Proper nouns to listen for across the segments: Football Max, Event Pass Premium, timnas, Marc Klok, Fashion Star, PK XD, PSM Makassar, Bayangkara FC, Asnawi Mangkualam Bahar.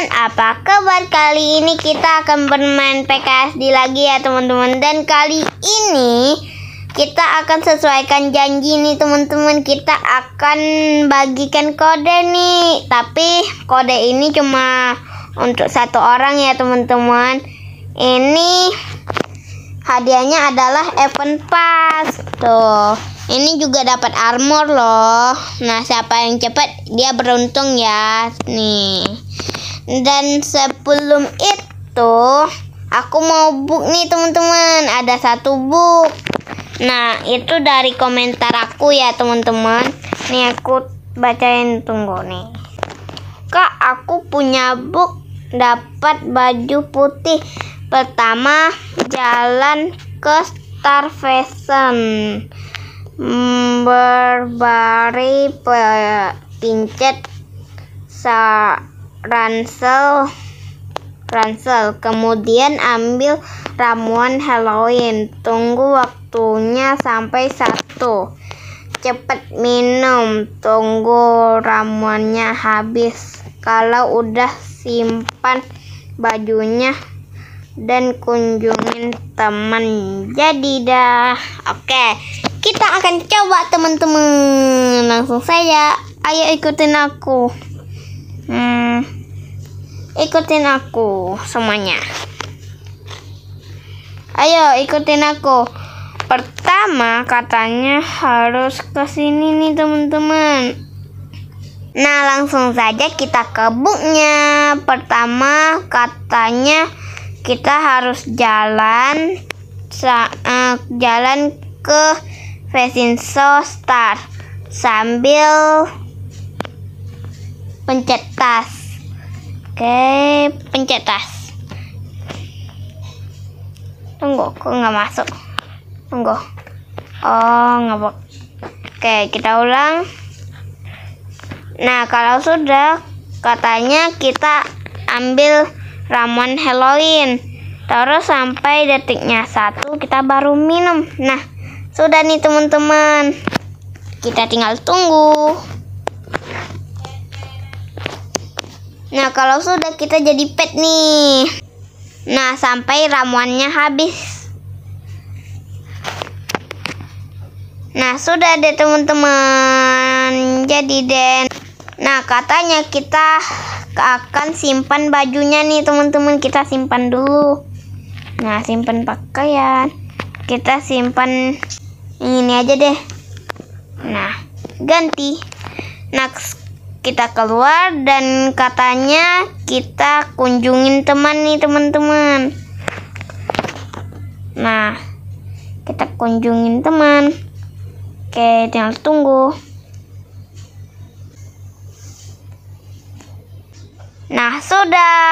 teman-teman, apa kabar? Kali ini kita akan bermain PK XD lagi ya teman-teman. Dan kali ini kita akan sesuaikan janji nih teman-teman. Kita akan bagikan kode nih. Tapi kode ini cuma untuk satu orang ya teman-teman. Ini hadiahnya adalah event pass. Tuh, ini juga dapat armor loh. Nah, siapa yang cepat dia beruntung ya. Nih. Dan sebelum itu, aku mau book nih teman-teman. Ada satu book. Nah, itu dari komentar aku ya teman-teman. Nih aku bacain, tunggu nih. Kak, aku punya book dapat baju putih. Pertama, jalan ke Star Fashion, berbaris pincet ransel, kemudian ambil ramuan Halloween, tunggu waktunya sampai 1, cepat minum, tunggu ramuannya habis, kalau udah simpan bajunya dan kunjungin teman. Jadi dah. Oke, kita akan coba teman-teman. Langsung saja. Ayo ikutin aku. Ikutin aku semuanya. Ayo ikutin aku. Pertama katanya harus ke sini nih teman-teman. Nah, langsung saja kita ke booknya. Pertama katanya kita harus jalan ke Fashion Show Star sambil pencet tas. Oke, pencet tas. Tunggu, kok nggak masuk? Tunggu. Oh, ngebok. Oke, kita ulang. Nah, kalau sudah katanya kita ambil ramuan Halloween, terus sampai detiknya 1 kita baru minum. Nah, sudah nih teman-teman, kita tinggal tunggu. Nah, kalau sudah kita jadi pet nih. Nah, sampai ramuannya habis. Nah, sudah deh teman-teman, jadi deh. Nah, katanya kita akan simpan bajunya nih teman-teman. Kita simpan dulu. Nah, simpan pakaian. Kita simpan ini aja deh. Nah, ganti. Nah, kita keluar dan katanya kita kunjungin teman nih teman-teman. Nah, kita kunjungin teman. Oke, tinggal tunggu. Nah, sudah.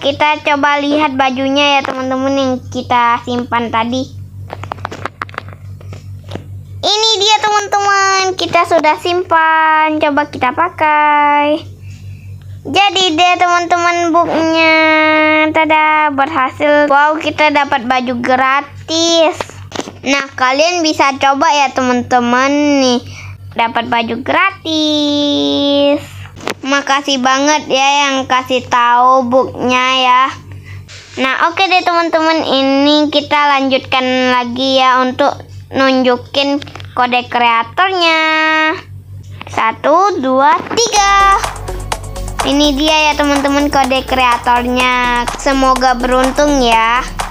Kita coba lihat bajunya ya teman-teman yang kita simpan tadi. Ini dia teman-teman, kita sudah simpan. Coba kita pakai. Jadi deh teman-teman booknya. Tada, berhasil. Wow, kita dapat baju gratis. Nah, kalian bisa coba ya teman-teman nih. Dapat baju gratis. Makasih banget ya yang kasih tahu booknya ya. Nah, oke deh teman-teman, ini kita lanjutkan lagi ya untuk nunjukin kode kreatornya. 1, 2, 3. Ini dia ya teman-teman kode kreatornya. Semoga beruntung ya.